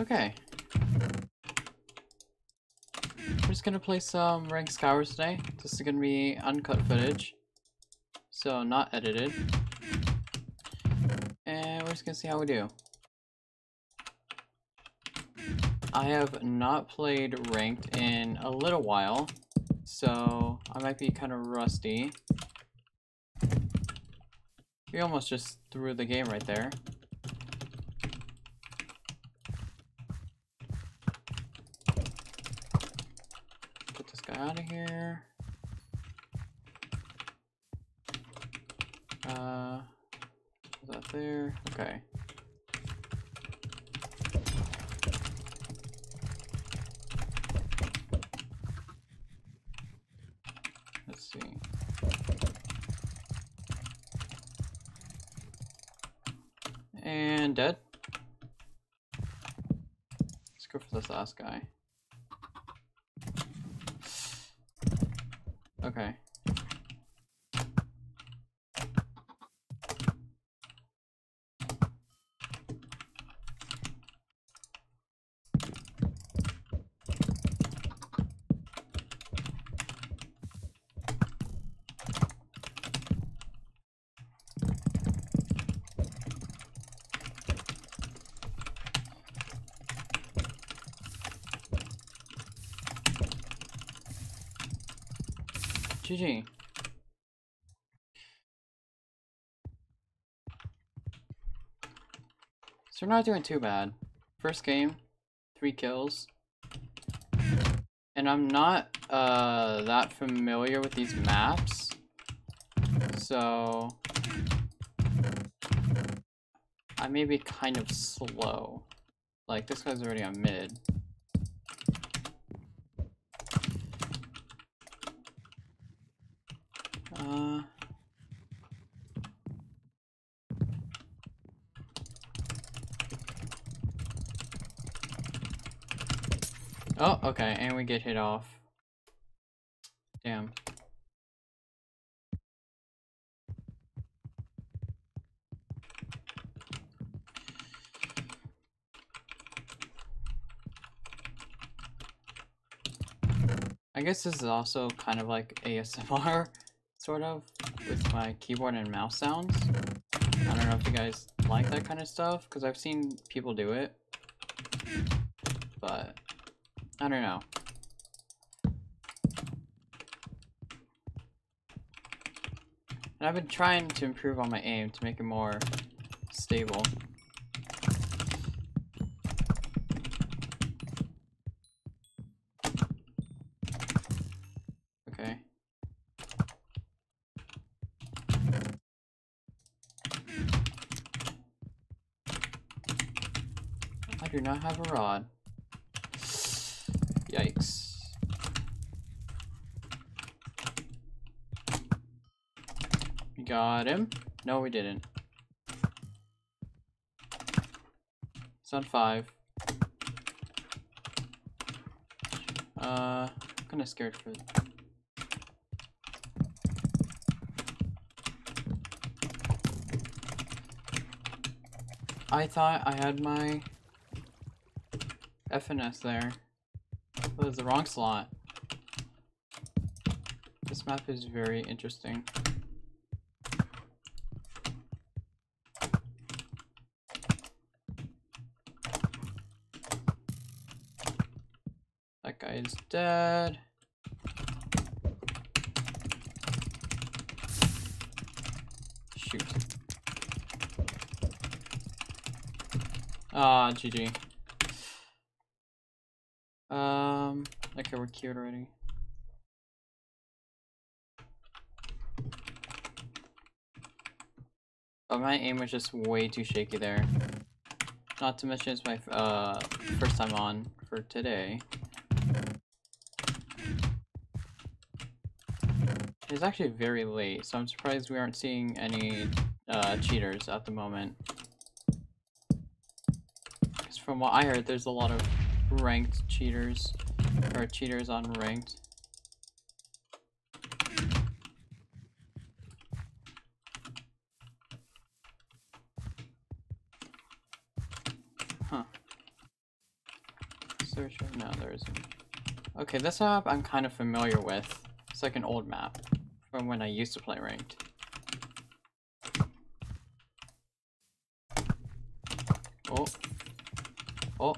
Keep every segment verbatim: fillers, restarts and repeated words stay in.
Okay. We're just gonna play some Ranked Skywars today. This is gonna be uncut footage, so not edited. And we're just gonna see how we do. I have not played Ranked in a little while, so I might be kind of rusty. We almost just threw the game right there. Get this guy out of here. Uh, is that there? Okay. Let's see. And dead. Let's go for this last guy. Okay. G G. So we're not doing too bad. First game, three kills. And I'm not uh, that familiar with these maps, so I may be kind of slow. Like, this guy's already on mid. Uh, oh, okay, and we get hit off. Damn. I guess this is also kind of like A S M R. Sort of, with my keyboard and mouse sounds. I don't know if you guys like that kind of stuff, because I've seen people do it, but I don't know. And I've been trying to improve on my aim to make it more stable. I do not have a rod. Yikes. We got him. No, we didn't. It's on five. Uh, I'm kinda scared for it. I thought I had my F N S there. That was the wrong slot. This map is very interesting. That guy is dead. Shoot. Ah, G G. Um, okay, we're queued already. But my aim was just way too shaky there. Not to mention it's my uh, first time on for today. It's actually very late, so I'm surprised we aren't seeing any uh, cheaters at the moment. Because from what I heard, there's a lot of ranked cheaters, or cheaters on ranked. Huh. searcher? No, there isn't. Okay, this map I'm kind of familiar with. It's like an old map from when I used to play Ranked. Oh. Oh.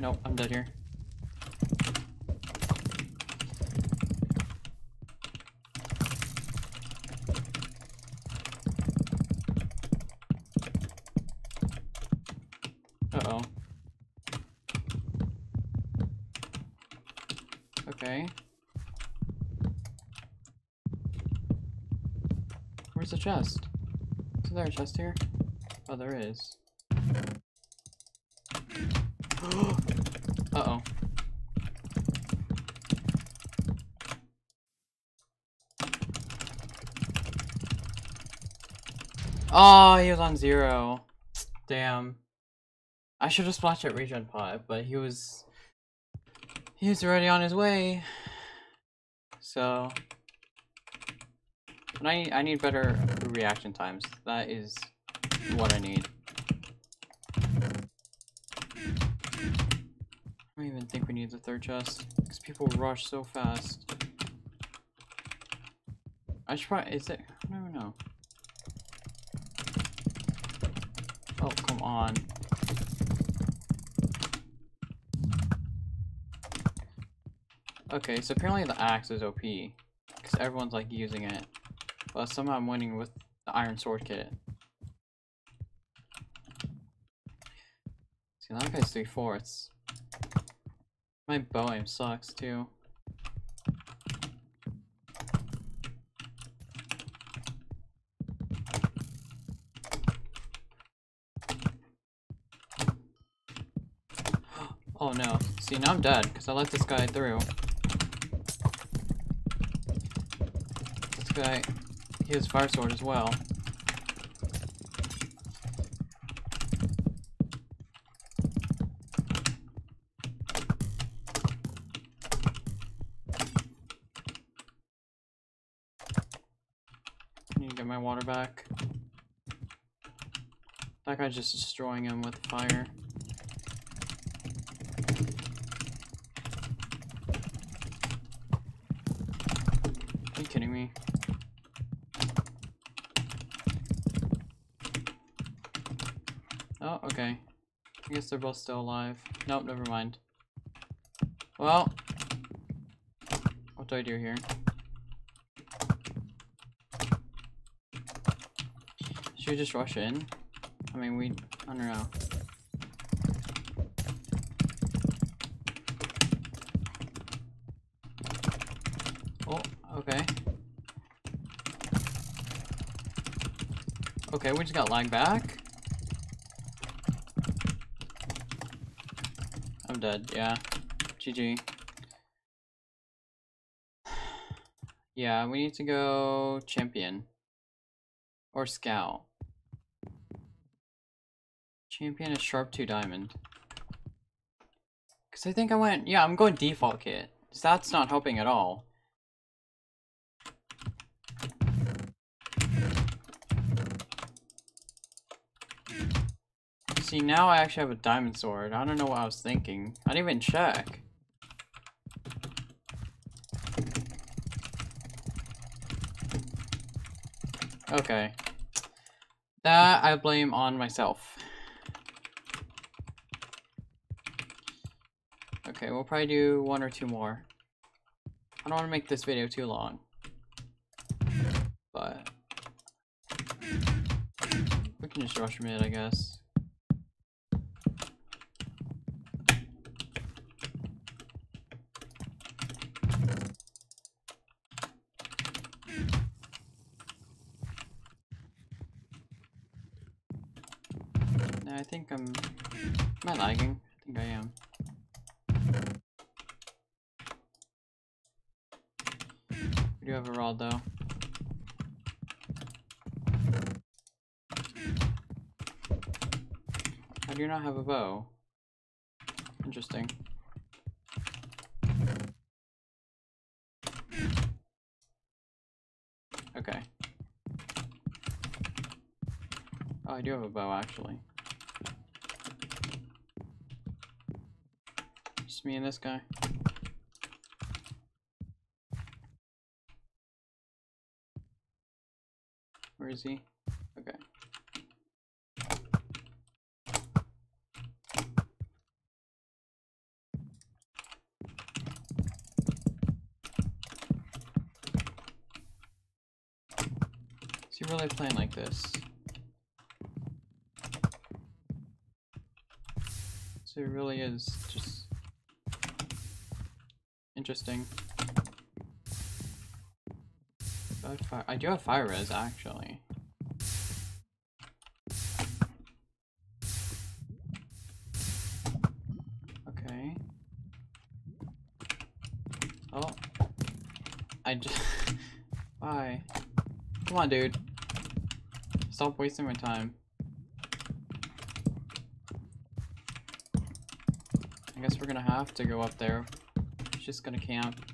Nope, I'm dead here. Uh-oh. Okay. Where's the chest? Isn't there a chest here? Oh, there is. Uh-oh. Oh, he was on zero. Damn. I should have splashed at regen pot, but he was... He was already on his way. So... And I, I need better reaction times. That is what I need. I don't even think we need the third chest because people rush so fast. I should probably. Is it? I don't know. Oh, come on. Okay, so apparently the axe is O P because everyone's like using it. But somehow I'm winning with the iron sword kit. See, that guy's three fourths. My bow aim sucks too. Oh no. See, now I'm dead because I let this guy through. This guy, he has fire sword as well. My water back. That guy's just destroying him with fire. Are you kidding me? Oh, okay. I guess they're both still alive. Nope, never mind. Well, what do I do here? Should we just rush in? I mean, we... I don't know. Oh, okay. Okay, we just got lag back. I'm dead, yeah. G G. Yeah, we need to go champion. Or scout. Champion is sharp two diamond. Cause I think I went, yeah, I'm going default kit. So that's not helping at all. See, now I actually have a diamond sword. I don't know what I was thinking. I didn't even check. Okay. That I blame on myself. Okay, we'll probably do one or two more. I don't want to make this video too long. But... we can just rush mid, I guess. I think I'm... Am I lagging? I think I am. We do have a rod though. I How do you not have a bow? Interesting. Okay. Oh, I do have a bow, actually. Just me and this guy. Where is he? Okay. Is he really playing like this? So it really is just interesting. Fire. I do have fire res, actually. Okay. Oh. I just... Why? Come on, dude. Stop wasting my time. I guess we're gonna have to go up there. She's just gonna camp.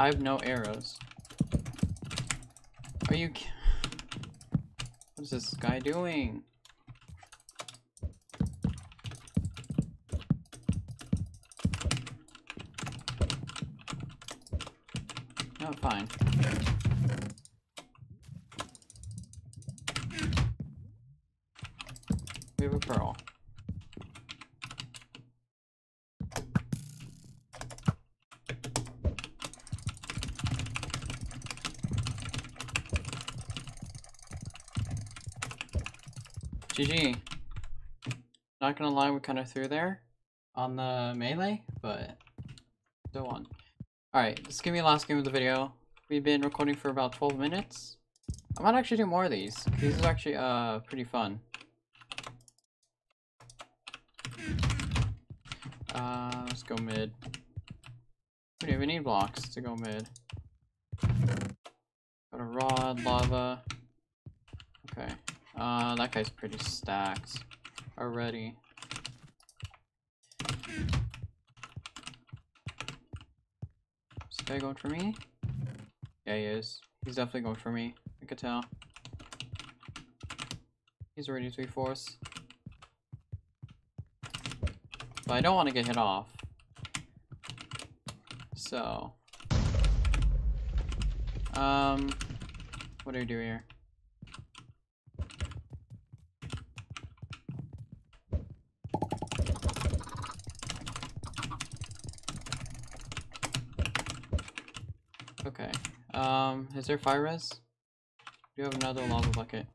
I have no arrows. Are you... What is this guy doing? No, fine. We have a pearl. G G. Not gonna lie, we kind of threw there on the melee, but so on. Alright, this is gonna be the last game of the video. We've been recording for about twelve minutes. I might actually do more of these. These are actually uh pretty fun. Uh, let's go mid. We don't even need blocks to go mid. Got a rod, lava. Okay. Uh, that guy's pretty stacked already. Is this guy going for me? Yeah, he is. He's definitely going for me. I could tell. He's ready to be forced. But I don't want to get hit off. So. Um, what do we do here? Okay, um, is there fire res? Do you have another lava bucket?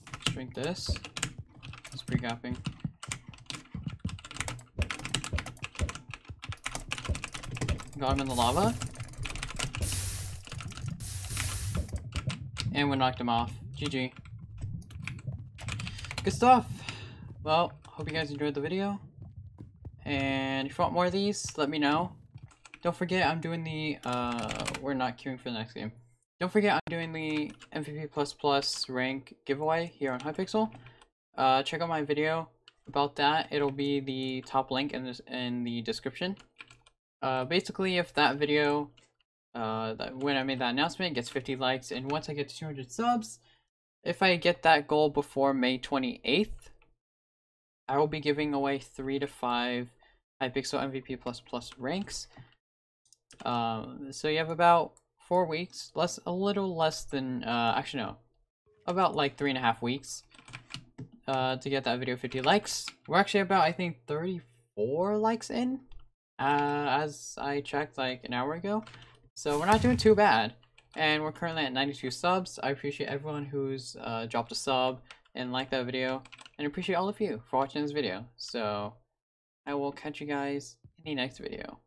Let's drink this. It's pre-gapping. Got him in the lava. And we knocked him off. G G. Good stuff! Well, hope you guys enjoyed the video, and if you want more of these, let me know. Don't forget, I'm doing the, uh, we're not queuing for the next game. Don't forget, I'm doing the M V P plus plus rank giveaway here on Hypixel. Uh, check out my video about that. It'll be the top link in, this, in the description. Uh, basically, if that video, uh, that, when I made that announcement, gets fifty likes, and once I get to two hundred subs, if I get that goal before May twenty-eighth, I will be giving away three to five Hypixel M V P plus plus ranks. Um, so you have about four weeks, less, a little less than, uh, actually no, about like three and a half weeks uh, to get that video fifty likes. We're actually about, I think, thirty-four likes in, uh, as I checked like an hour ago. So we're not doing too bad. And we're currently at ninety-two subs. I appreciate everyone who's uh, dropped a sub and liked that video. And I appreciate all of you for watching this video. So I will catch you guys in the next video.